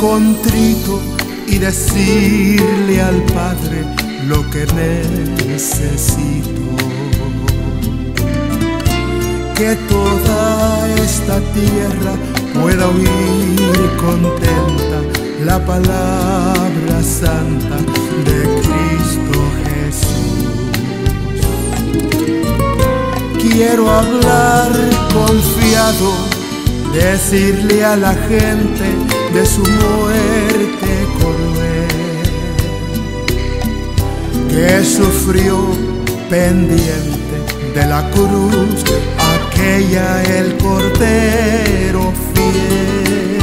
contrito y decirle al Padre lo que necesito. Que toda esta tierra pueda oír contenta la palabra santa de Cristo Jesús. Quiero hablar confiado, decirle a la gente de su muerte cruel, que sufrió pendiente de la cruz aquella el Cordero fiel.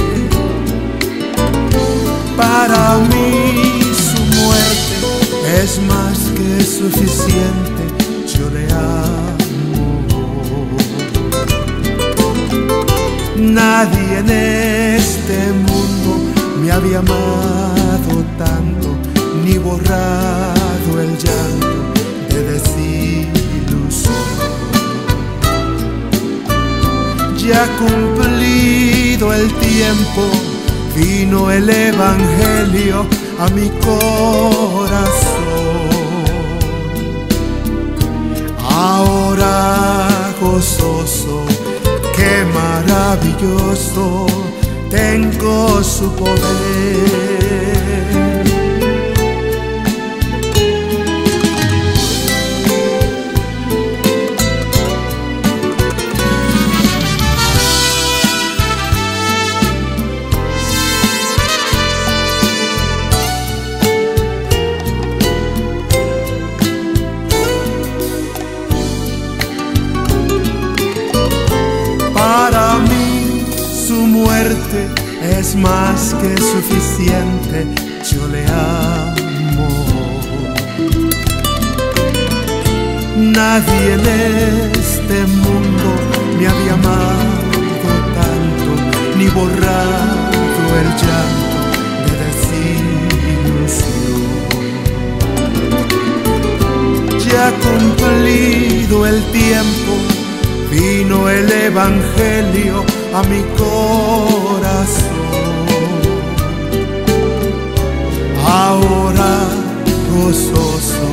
Para mí su muerte es más que suficiente, yo le amo. Nadie en este mundo me había amado tanto, ni borrado el llanto de desilusión. Ya cumplido el tiempo, vino el Evangelio a mi corazón. Ahora gozoso, qué maravilloso, tengo su poder. Es más que suficiente, yo le amo. Nadie en este mundo me había amado tanto, ni borrado el llanto de desilusión. Ya cumplido el tiempo, vino el Evangelio a mi corazón. Ahora gozoso,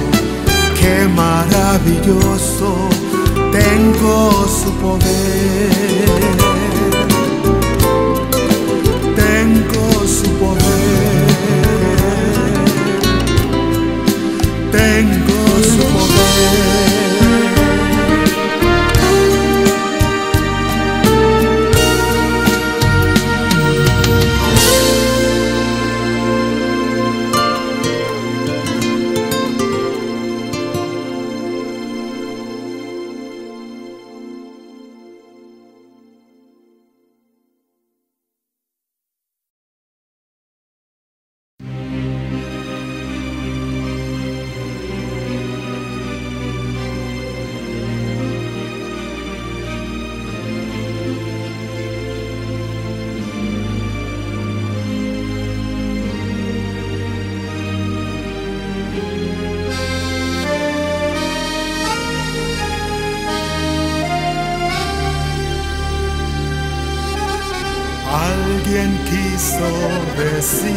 qué maravilloso, tengo su poder. Tengo su poder. Tengo su poder. Alguien quiso decir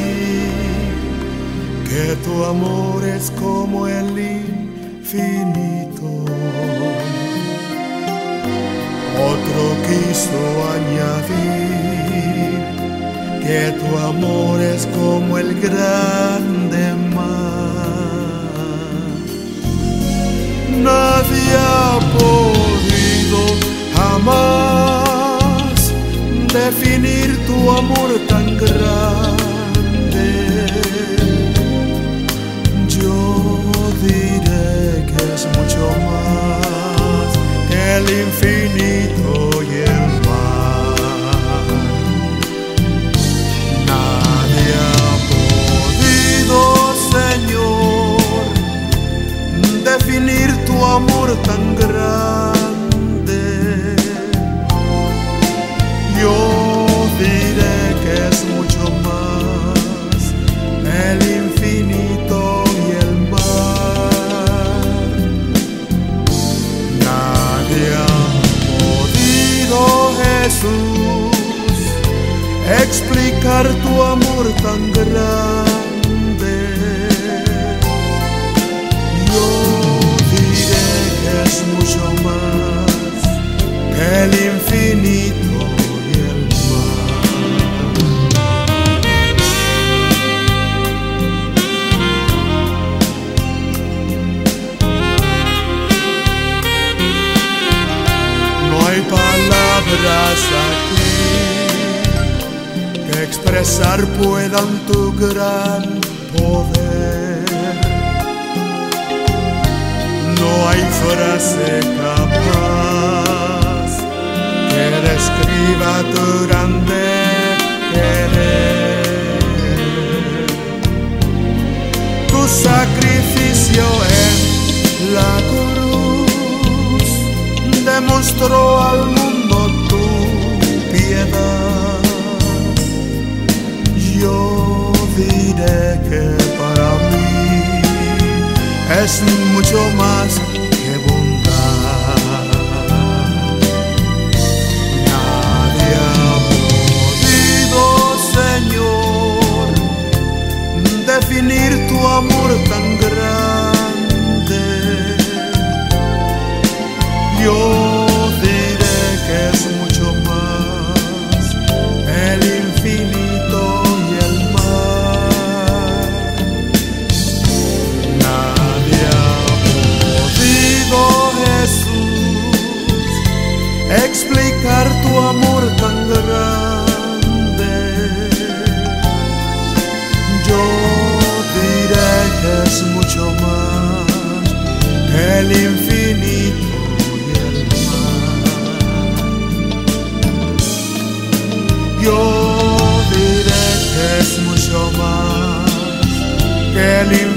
que tu amor es como el infinito. Otro quiso añadir que tu amor es como el grande mar. Nadie ha podido jamás definir tu amor tan grande. Yo diré que es mucho más que el infinito y el mar. Nadie ha podido, Señor, definir tu amor tan grande. Yo diré que es mucho más el infinito y el mar. Nadie ha podido, Jesús, explicar tu amor tan grande. Yo diré que es mucho más que el infinito y el mar. No hay palabras aquí que expresar puedan tu gran poder. No hay frase capaz que describa tu grande querer. Tu sacrificio en la cruz demostró al mundo tu piedad. Yo diré que para mí es mucho más que bondad. Nadie ha podido, Señor, definir tu amor tan grande. Yo diré que es mucho más el infinito. Explicar tu amor tan grande. Yo diré que es mucho más que el infinito y el mar. Yo diré que es mucho más que el infinito.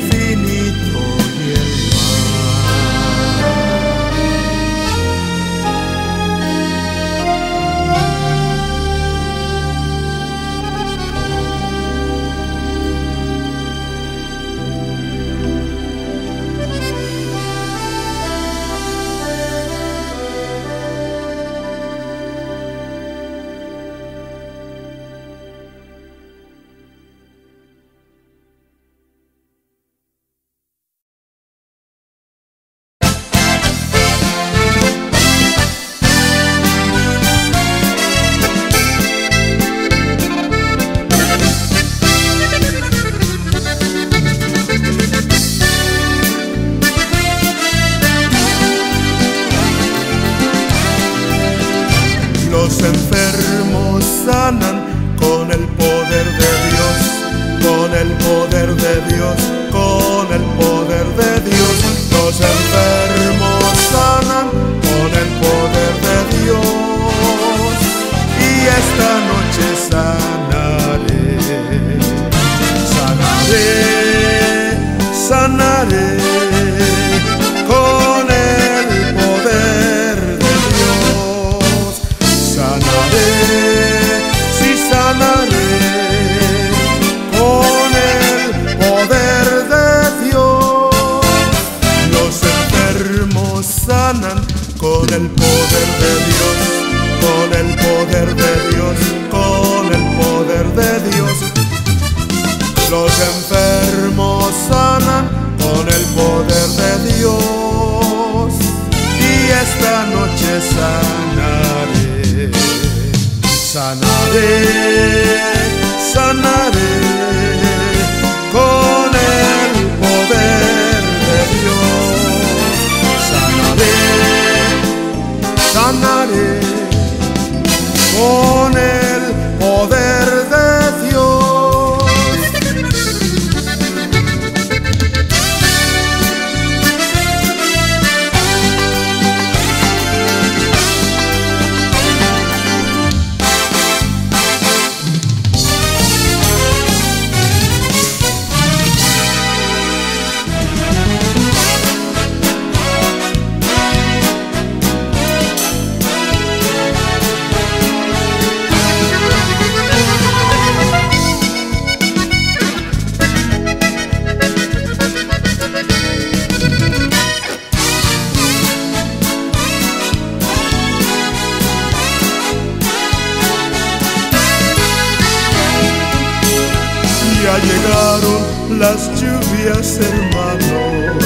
acabaron las lluvias, hermanos,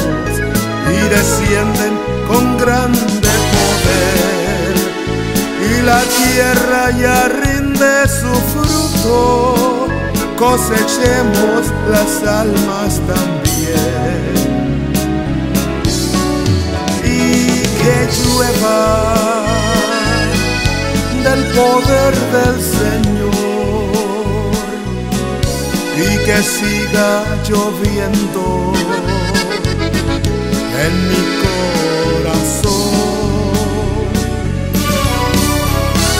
y descienden con grande poder, y la tierra ya rinde su fruto. Cosechemos las almas también, y que llueva del poder del Señor, y que siga lloviendo en mi corazón,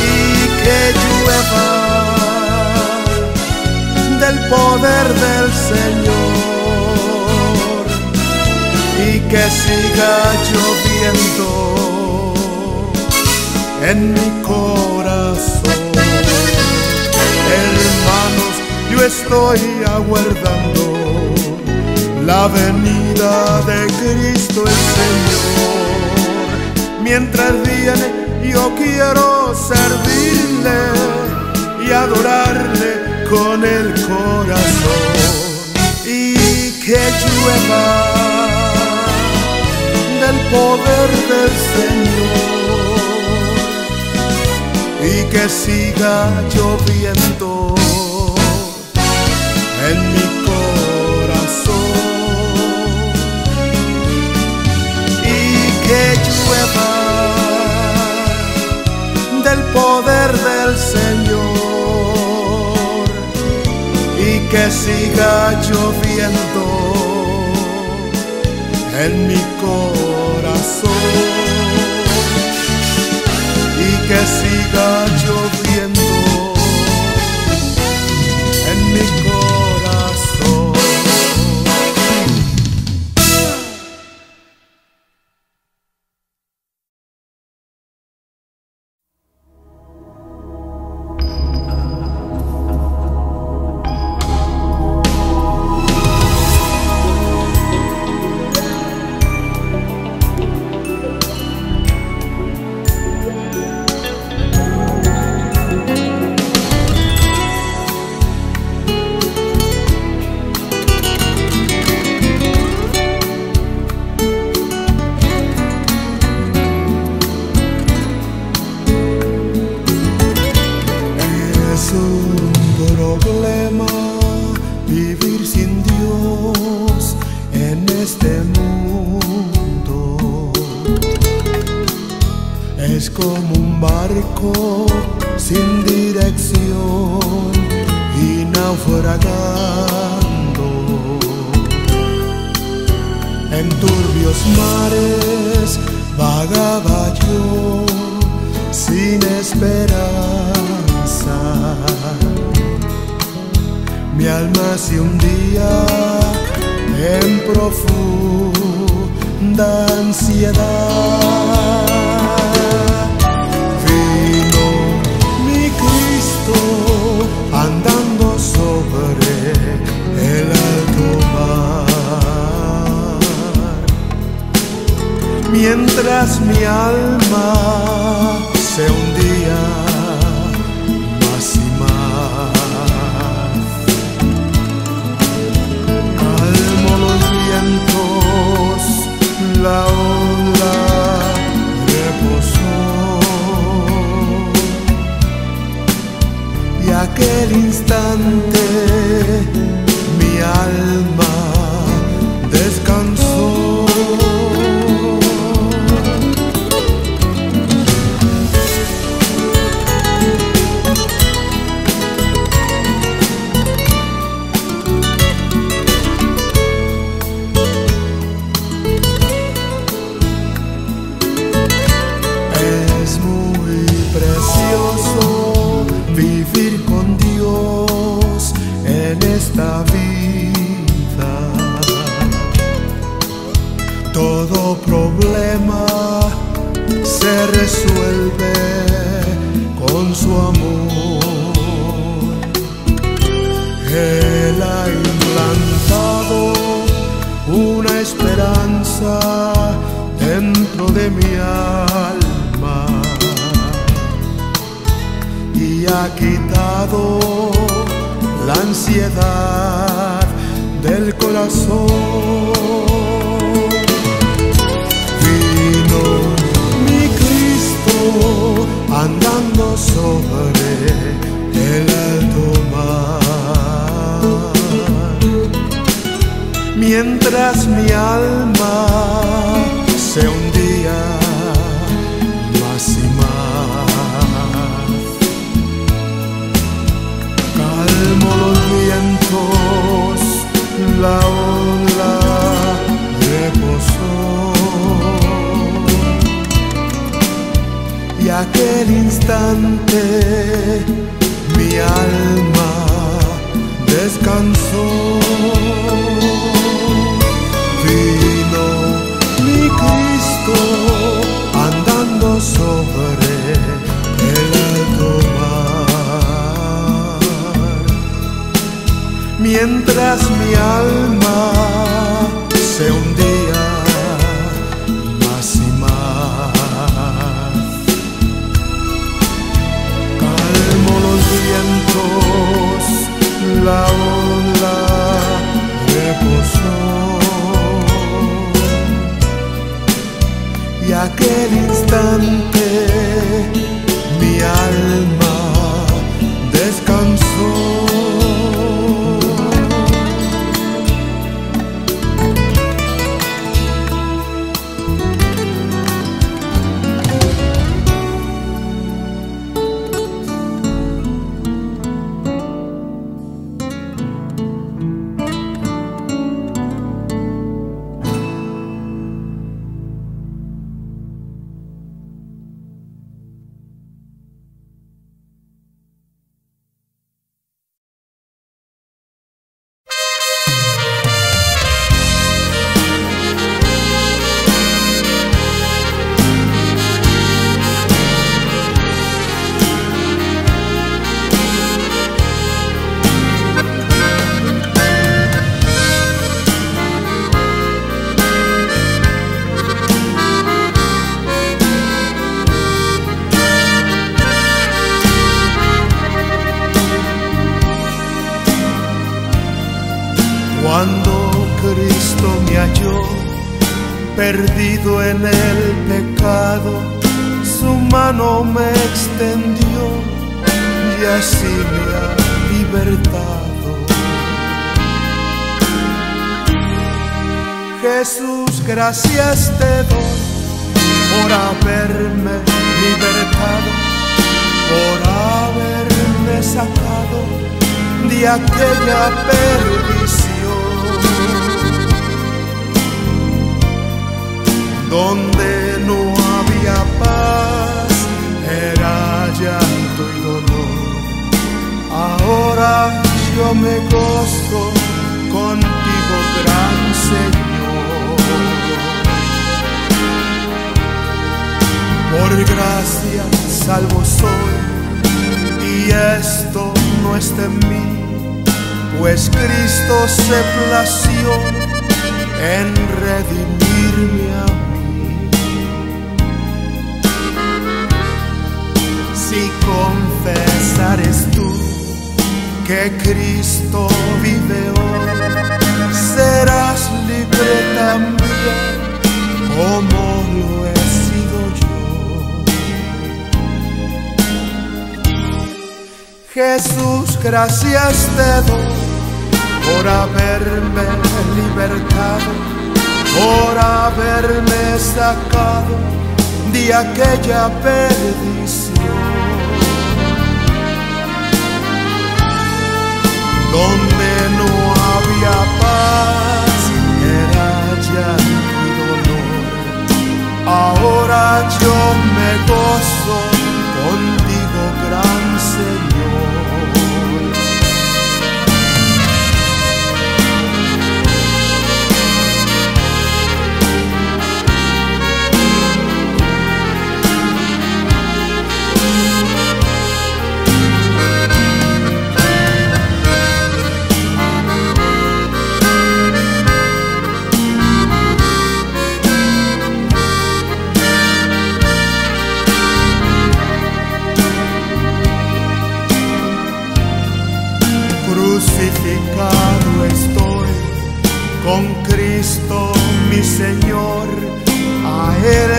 y que llueva del poder del Señor, y que siga lloviendo en mi corazón. Hermanos, yo estoy aguardando la venida de Cristo el Señor. Mientras viene, yo quiero servirle y adorarle con el corazón. Y que llueva del poder del Señor, y que siga lloviendo en mi corazón. Que llueva del poder del Señor, y que siga lloviendo en mi corazón, y que siga lloviendo en mi corazón. Ha quitado la ansiedad corazón. Vino mi Cristo andando sobre el alto mar, mientras mi alma se hundía más y más. Calmo los vientos, la ola reposó, y aquel instante mi alma descansó. Vino mi Cristo andando sobre el alto mar, mientras mi alma se hundía más y más. Calmó los vientos, la ola reposó, y aquel instante mi alma descansó. Perdido en el pecado, su mano me extendió y así me ha libertado. Jesús, gracias te doy por haberme libertado, por haberme sacado de aquella perdición, donde no había paz, era llanto y dolor. Ahora yo me gozo contigo, gran Señor. Por gracia salvo soy, y esto no está en mí, pues Cristo se plació en redimirme a mí. Si confesares tú que Cristo vive hoy, serás libre también como lo he sido yo. Jesús, gracias te doy por haberme libertado, por haberme sacado de aquella perdición, donde no había paz, era llanto y dolor. Ahora yo me gozo contigo, gran Señor.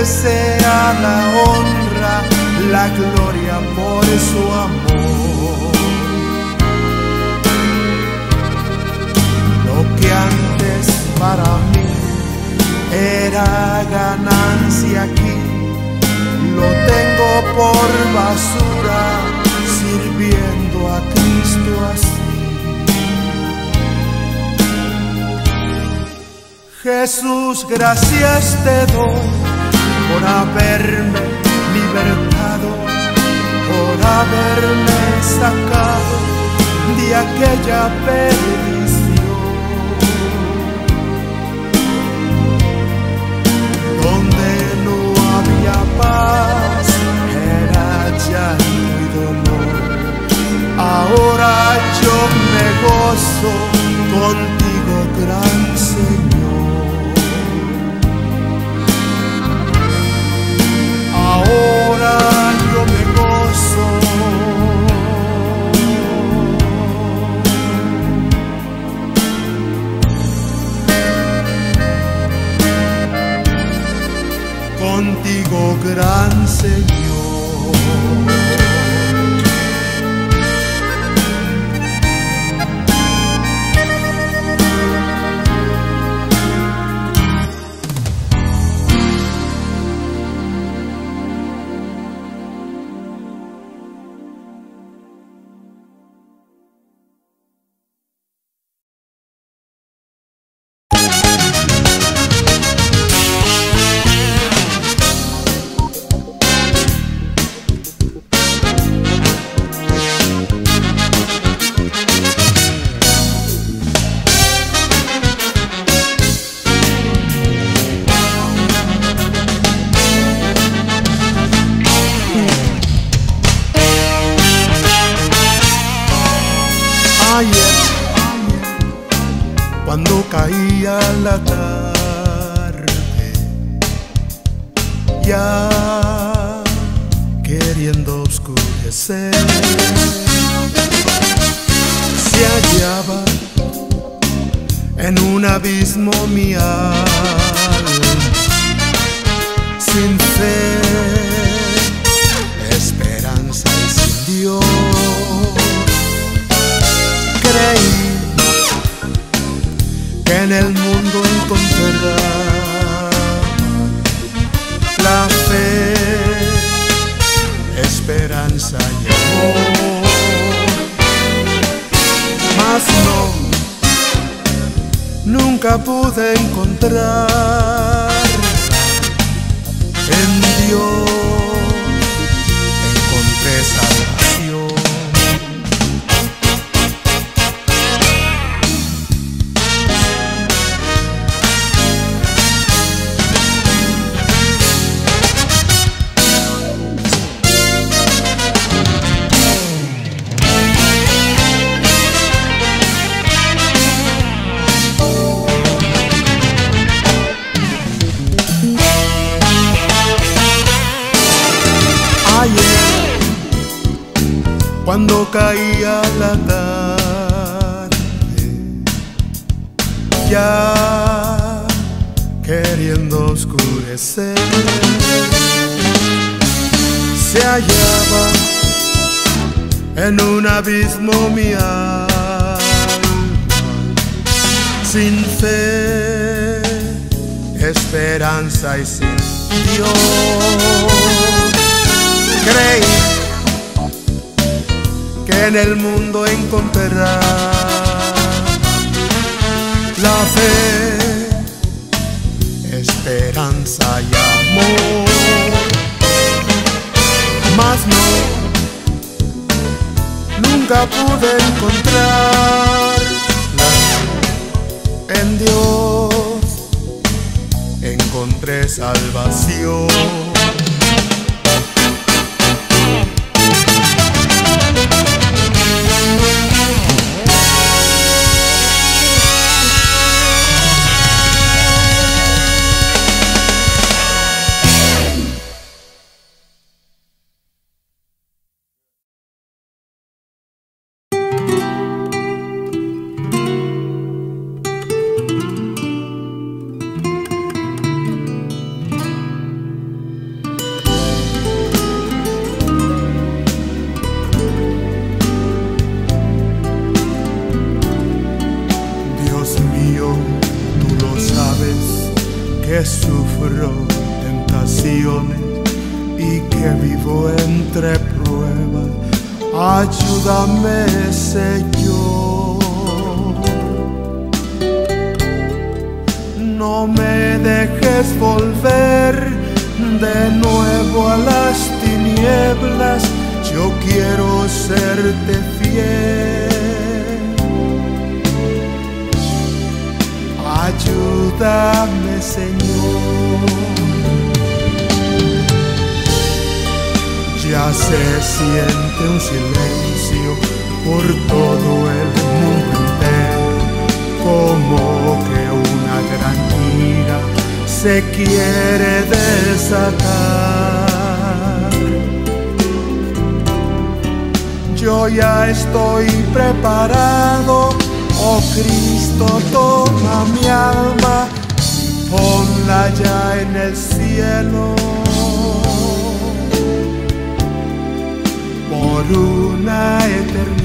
sea la honra, la gloria por su amor. Lo que antes para mí era ganancia, aquí lo tengo por basura, sirviendo a Cristo así. Jesús, gracias te doy por haberme libertado, por haberme sacado de aquella perdición, donde no había paz, era llanto y dolor. Ahora yo me gozo contigo, gran Señor. Ahora yo me gozo, contigo, gran Señor. Cuando caía la tarde, ya queriendo oscurecer, se hallaba en un abismo mi alma, sin fe, esperanza y sin Dios. Creí que en el mundo encontrará la fe, esperanza y amor. Mas no, nunca pude encontrarla. En Dios encontré salvación. que sufro tentaciones y que vivo entre pruebas. Ayúdame, Señor, no me dejes volver de nuevo a las tinieblas. Yo quiero serte fiel. Ayúdame, Señor. Ya se siente un silencio por todo el mundo entero, como que una gran ira se quiere desatar. Yo ya estoy preparado, oh Cristo, toma mi alma, ponla ya en el cielo, por una eternidad.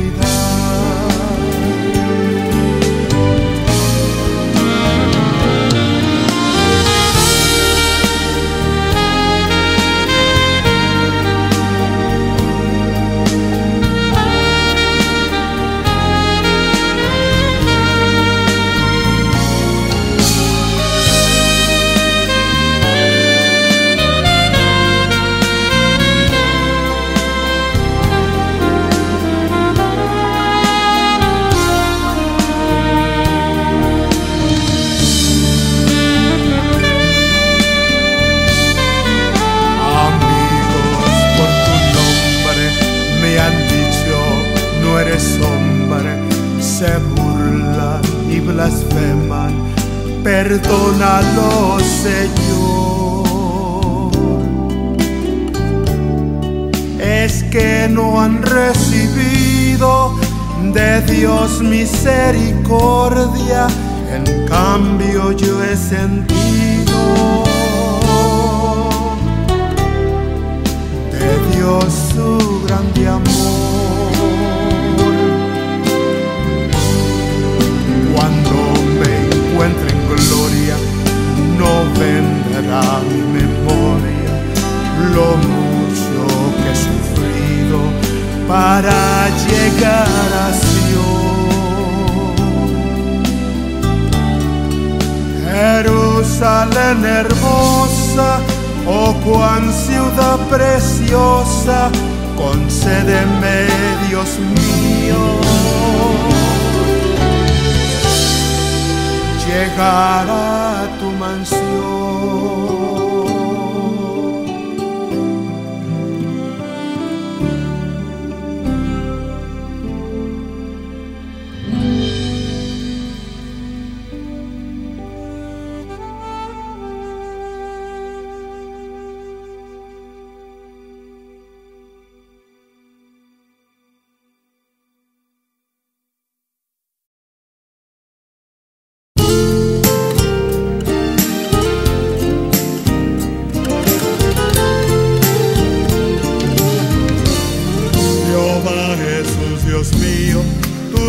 Se burlan y blasfeman, perdónalo, Señor. Es que no han recibido de Dios misericordia, en cambio yo he sentido de Dios su grande amor. A mi memoria lo mucho que he sufrido para llegar a Sion. Jerusalén hermosa, oh cuán ciudad preciosa, concédeme, Dios mío, llegar a tu mansión.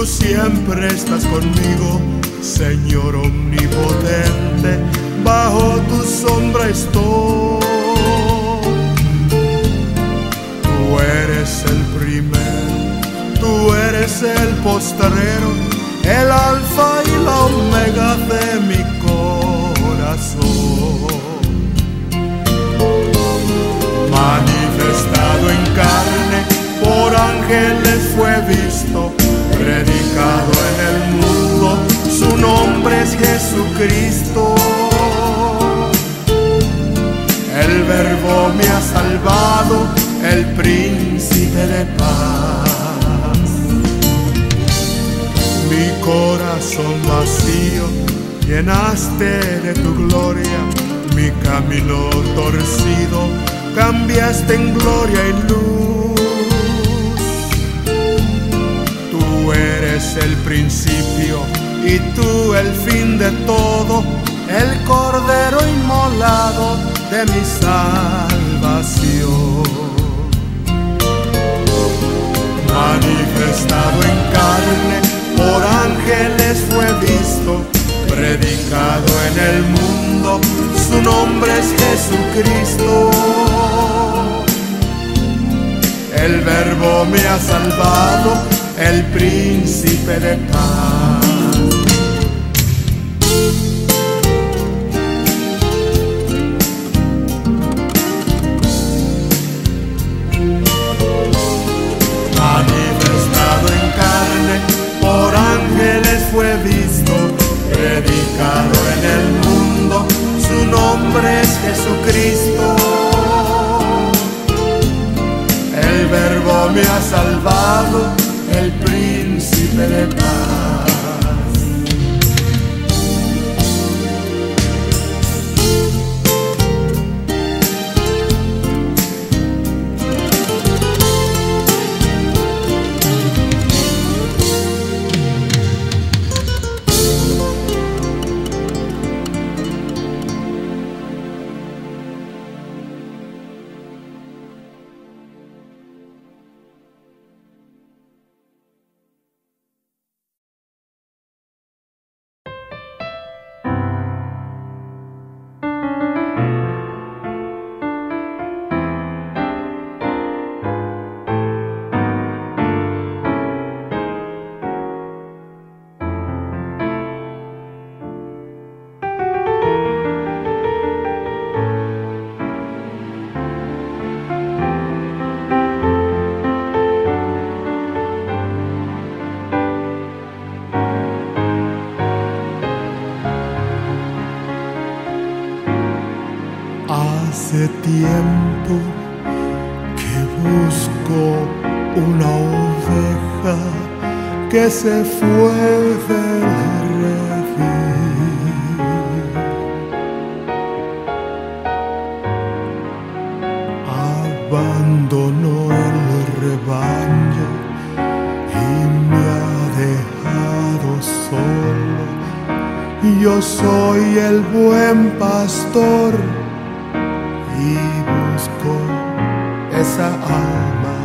Siempre estás conmigo, Señor omnipotente, bajo tu sombra estoy. Tú eres el primero, tú eres el postrero, el alfa y la omega de mi corazón. Manifestado en carne, por ángeles fue visto, predicado en el mundo, su nombre es Jesucristo. El Verbo me ha salvado, el Príncipe de Paz. Mi corazón vacío llenaste de tu gloria, mi camino torcido cambiaste en gloria y luz. Tú eres el principio y tú el fin de todo, el Cordero inmolado de mi salvación. Manifestado en carne, por ángeles fue visto, predicado en el mundo, su nombre es Jesucristo. El Verbo me ha salvado, el Príncipe de Paz. Manifestado en carne, por ángeles fue visto, predicado en el mundo, su nombre es Jesucristo. El Verbo me ha salvado, el Príncipe de Paz. Hace tiempo que busco una oveja que se fue del redil. Abandonó el rebaño y me ha dejado solo. Yo soy el buen pastor y busco esa alma.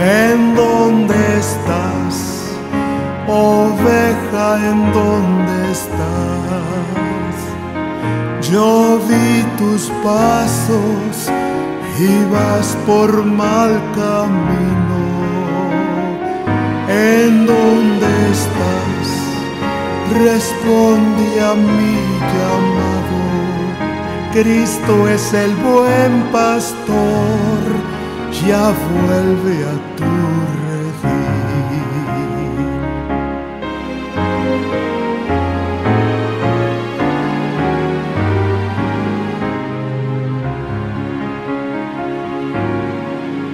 ¿En dónde estás, oveja? ¿En dónde estás? Yo vi tus pasos y vas por mal camino. ¿En dónde estás? Responde a mi llamado. Cristo es el buen pastor, ya vuelve a tu redil.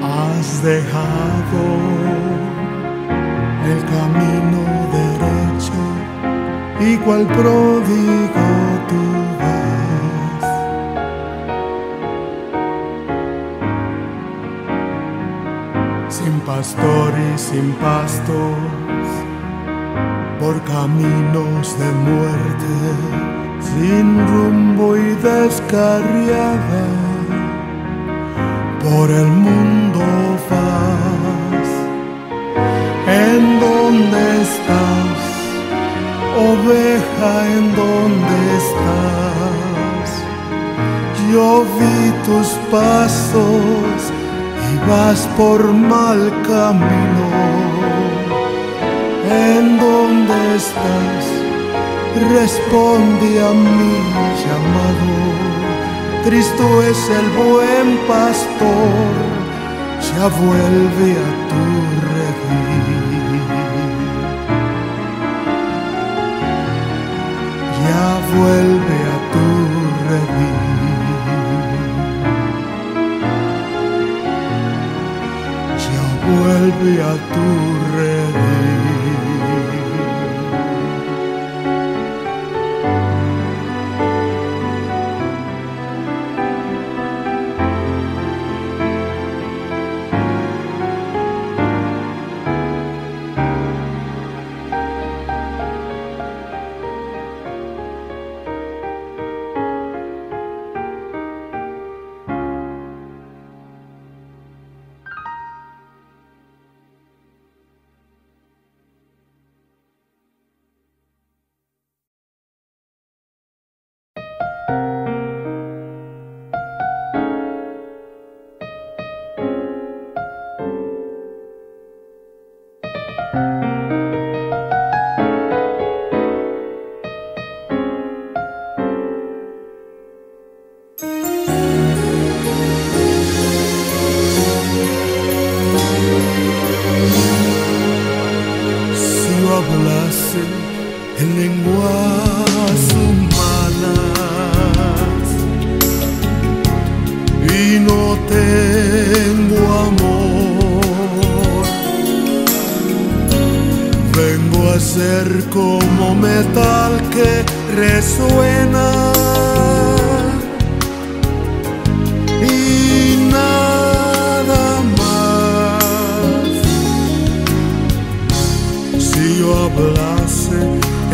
Has dejado el camino derecho, y cual pródigo tú vas. Sin pastor y sin pastos, por caminos de muerte, sin rumbo y descarriada, por el mundo vas. ¿En dónde estás, oveja? ¿En dónde estás? Yo vi tus pasos y vas por mal camino. ¿En dónde estás? Responde a mi llamado. Cristo es el buen pastor, ya vuelve a tu redil. Ya vuelve a tu redil. Vuelve a tu redil. lenguas humanas y no tengo amor. Vengo a ser como metal que resuena y nada más. Si yo hablase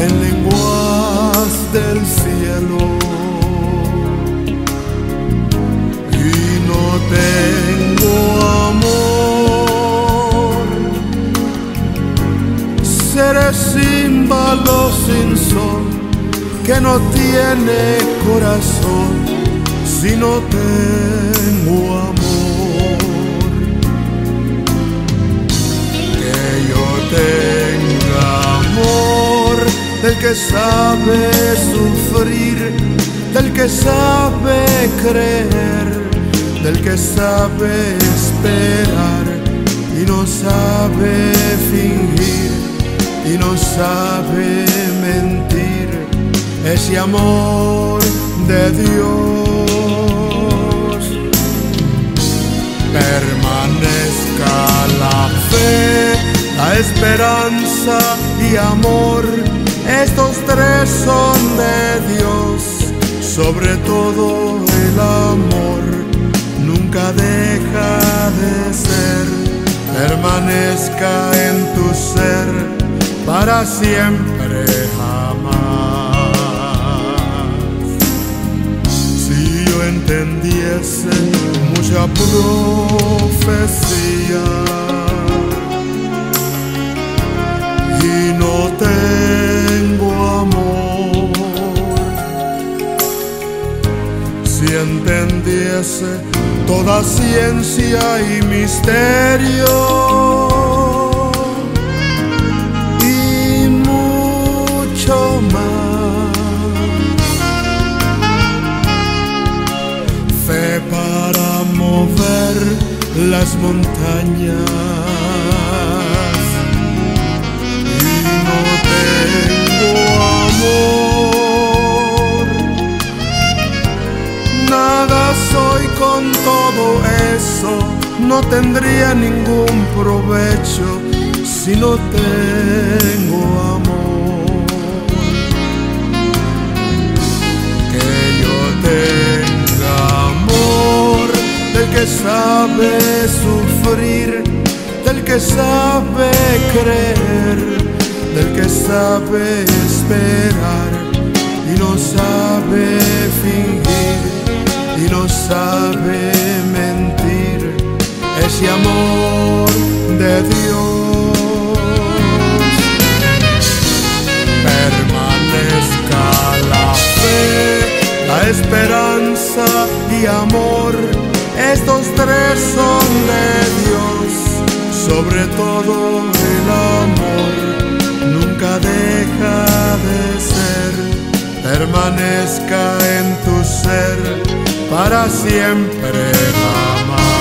en lenguas del cielo y no tengo amor, seré címbalo sin sol que no tiene corazón. Si no tengo amor, que yo tenga amor, del que sabe sufrir, del que sabe creer, del que sabe esperar y no sabe fingir y no sabe mentir, ese amor de Dios. Permanezca la fe, la esperanza y amor, estos tres son de Dios, sobre todo el amor, nunca deja de ser, permanezca en tu ser para siempre jamás. Si yo entendiese mucha profecía y no tengo amor, si entendiese toda ciencia y misterio y mucho más. Para mover las montañas y no tengo amor, nada soy con todo eso, no tendría ningún provecho si no tengo amor. Que yo tenga del que sabe sufrir, del que sabe creer, del que sabe esperar y no sabe fingir y no sabe mentir, ese amor de Dios. Permanezca la fe, la esperanza y amor, estos tres son de Dios, sobre todo el amor, nunca deja de ser, permanezca en tu ser para siempre jamás.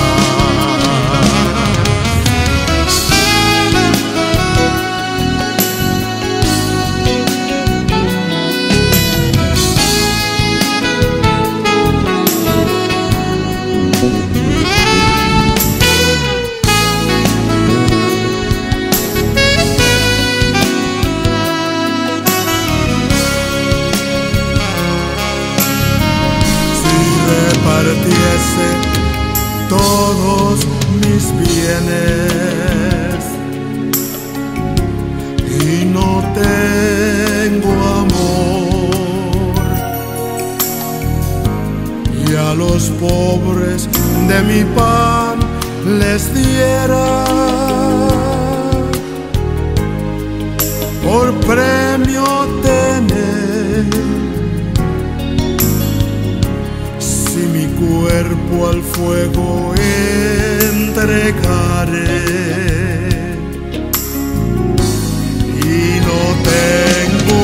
Todos mis bienes y no tengo amor, y a los pobres de mi pan les diera por premio tener. Cuerpo al fuego entregaré y no tengo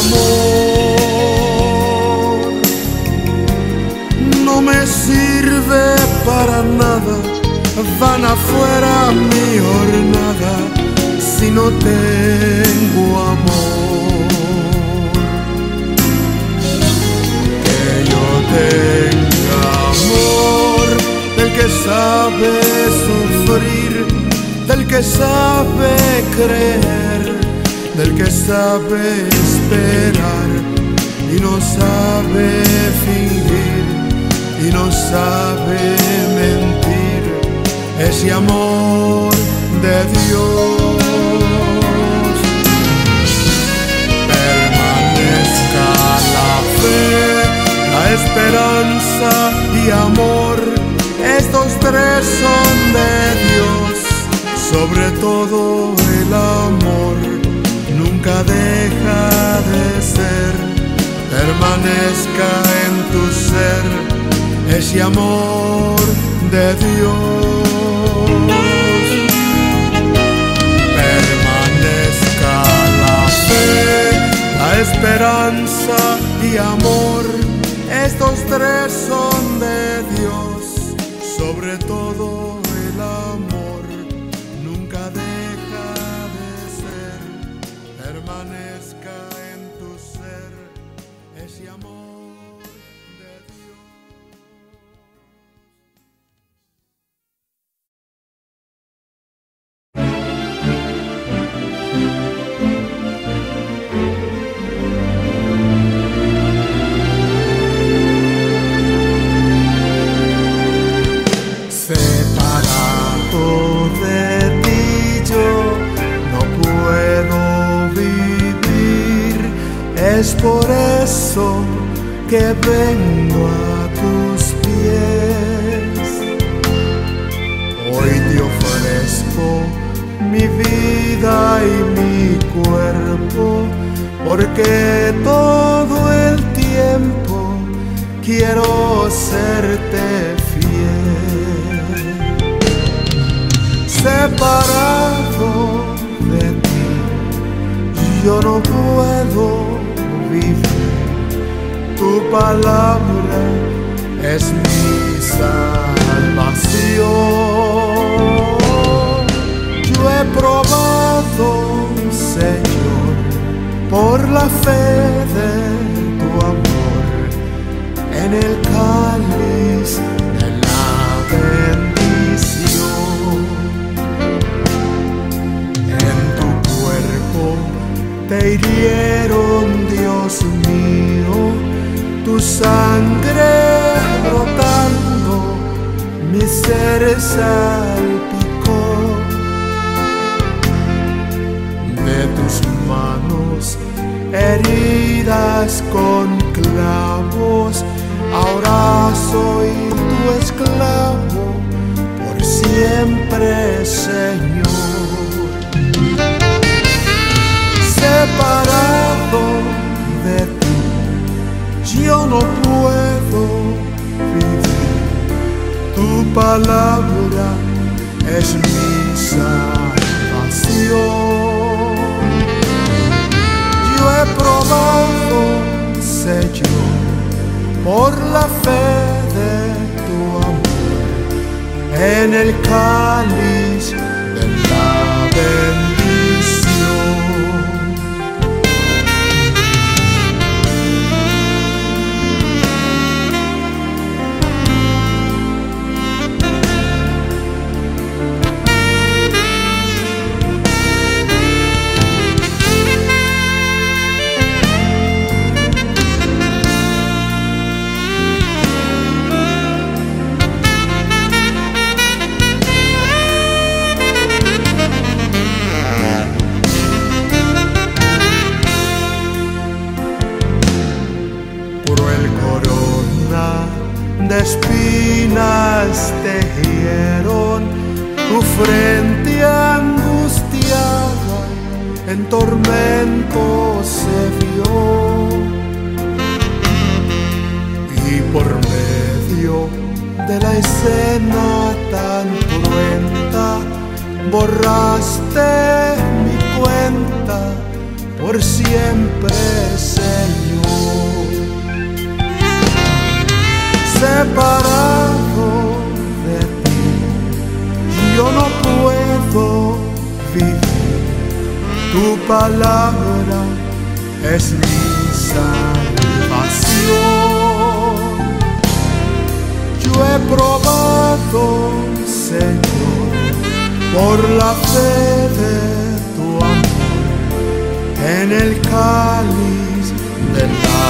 amor, no me sirve para nada, van afuera mi jornada si no tengo amor. creer del que sabe esperar y no sabe fingir y no sabe mentir. Ese amor de Dios permanezca la fe, la esperanza y amor. Estos tres son de Dios. Sobre todo el amor nunca deja de ser, permanezca en tu ser ese amor de Dios. Permanezca la fe, la esperanza y amor, estos tres son de Dios, sobre todo el amor. Permanezca en tu ser ese amor. Es por eso que vengo a tus pies. Hoy te ofrezco mi vida y mi cuerpo, porque todo el tiempo quiero serte fiel. Separado de ti, yo no puedo vivir. Tu palabra es mi salvación. Yo he probado, Señor, por la fe de tu amor, en el cáliz de la bendición. En tu cuerpo te hirieron, Dios mío, tu sangre brotando mi ser salpicó. De tus manos heridas con clavos, ahora soy tu esclavo por siempre, Señor. Separado de ti, yo no puedo vivir. Tu palabra es mi salvación. Yo he probado, Señor, por la fe de tu amor, en el cáliz de la bendición. Espinas tejieron tu frente angustiada, en tormento se vio, y por medio de la escena tan cruenta borraste mi cuenta por siempre, Señor. Separado de ti, yo no puedo vivir. Tu palabra es mi salvación. Yo he probado, Señor, por la fe de tu en el cáliz de la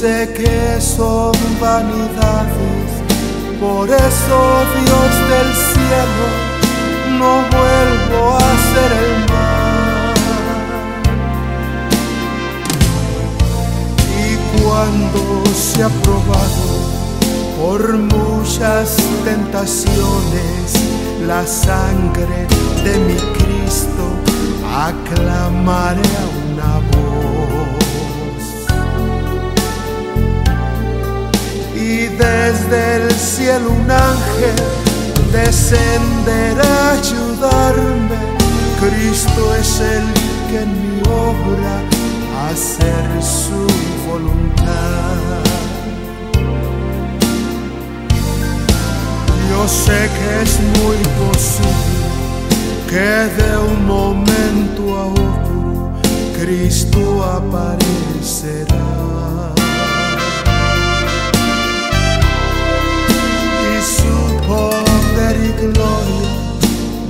Dice que son vanidades, por eso, Dios del cielo, no vuelvo a hacer el mal. Y cuando sea probado por muchas tentaciones, la sangre de mi Cristo aclamaré a una voz. Y desde el cielo un ángel descenderá a ayudarme. Cristo es el que en mi obra hacer su voluntad. Yo sé que es muy posible que de un momento a otro Cristo aparecerá. Poder y gloria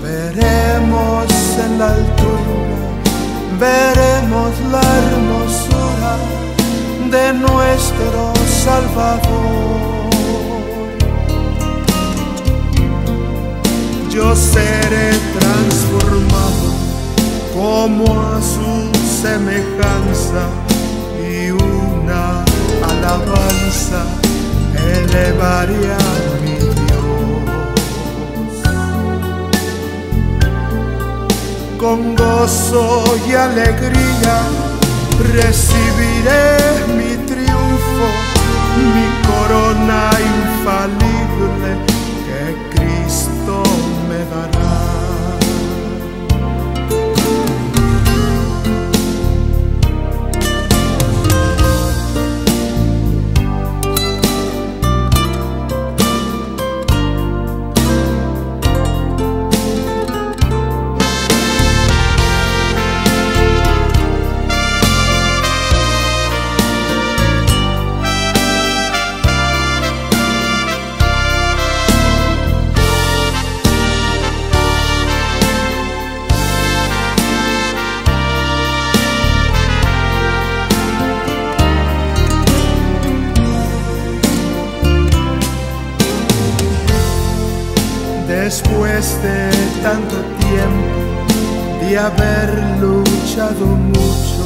veremos en la altura, veremos la hermosura de nuestro Salvador. Yo seré transformado como a su semejanza y una alabanza elevaré a mi Dios. Con gozo y alegría recibiré mi triunfo, mi corona infalible que Cristo me dará. Después de tanto tiempo de haber luchado mucho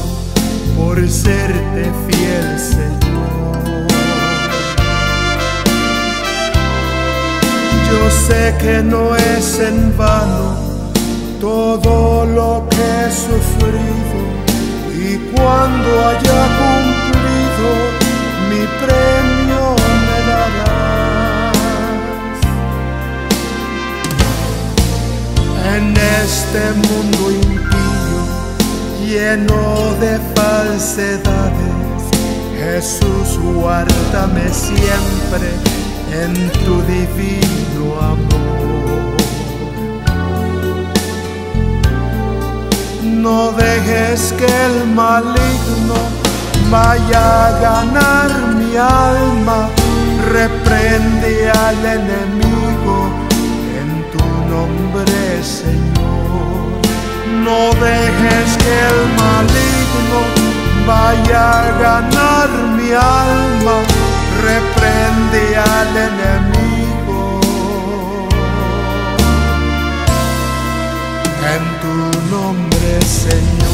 por serte fiel, Señor, yo sé que no es en vano todo lo que he sufrido, y cuando haya cumplido mi premio me dará. En este mundo impío, lleno de falsedades, Jesús, guárdame siempre en tu divino amor. No dejes que el maligno vaya a ganar mi alma, reprende al enemigo. Señor, no dejes que el maligno vaya a ganar mi alma, reprende al enemigo. En tu nombre, Señor.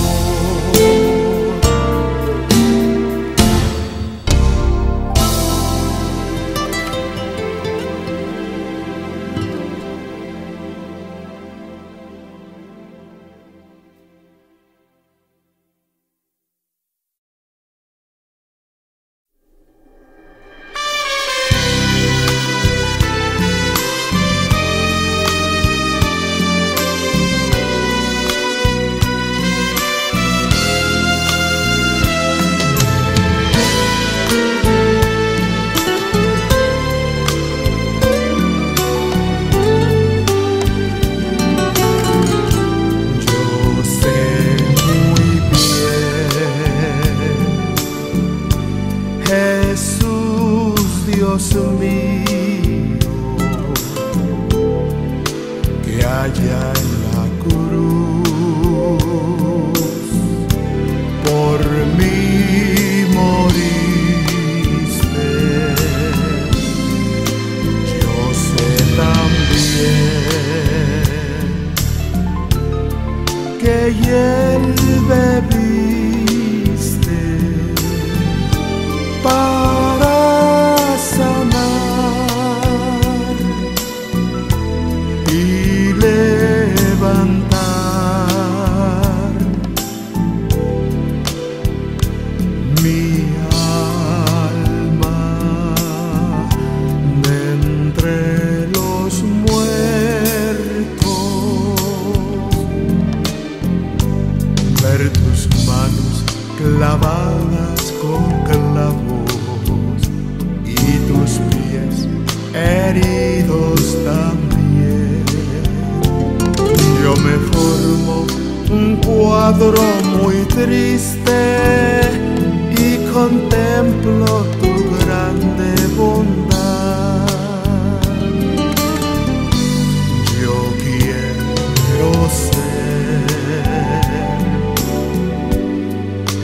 iubiste para sanar y levantar mi alma de entre los muertos, ver tus manos clavadas con clavos y tus pies heridos también. Yo me formo un cuadro muy triste y contemplo tu grande bondad. Yo quiero ser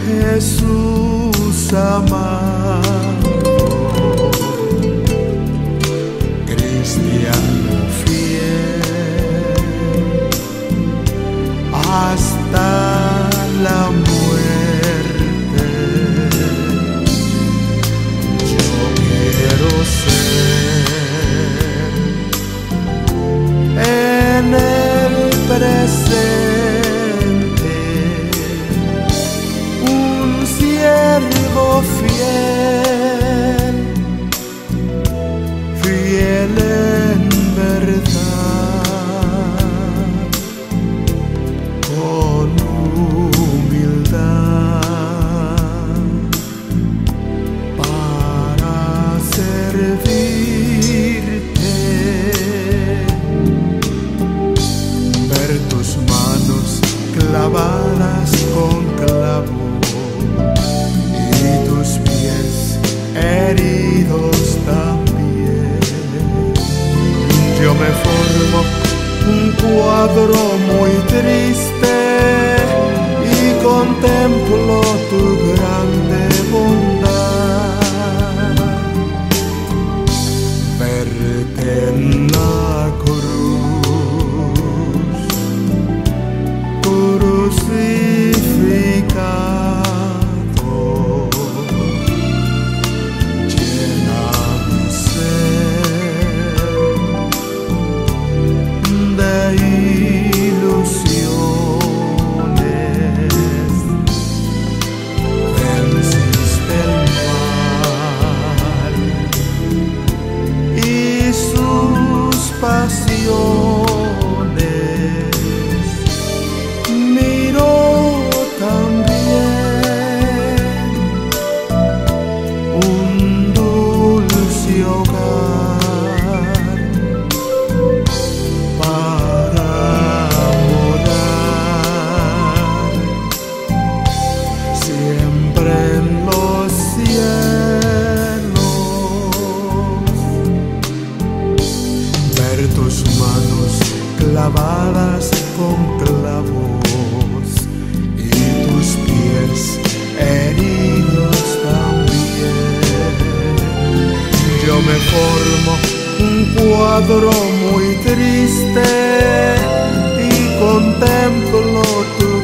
Jesús amado, cristiano fiel hasta la muerte. Yo quiero ser en el presente un siervo fiel, fiel en verdad, con humildad para servirte, ver tus manos clavadas con clavo y tus pies heridos también. Yo me formo un cuadro muy triste y contemplo tu grande bondad. Verte en la cruz, crucificado, llena mi ser de ilusiones. Venciste el mal y sus pasiones, miró también un dulce hogar para morar siempre en los cielos, ver tus manos clavadas con clavos y tus pies heridos también. Yo me formo un cuadro muy triste y contemplo tu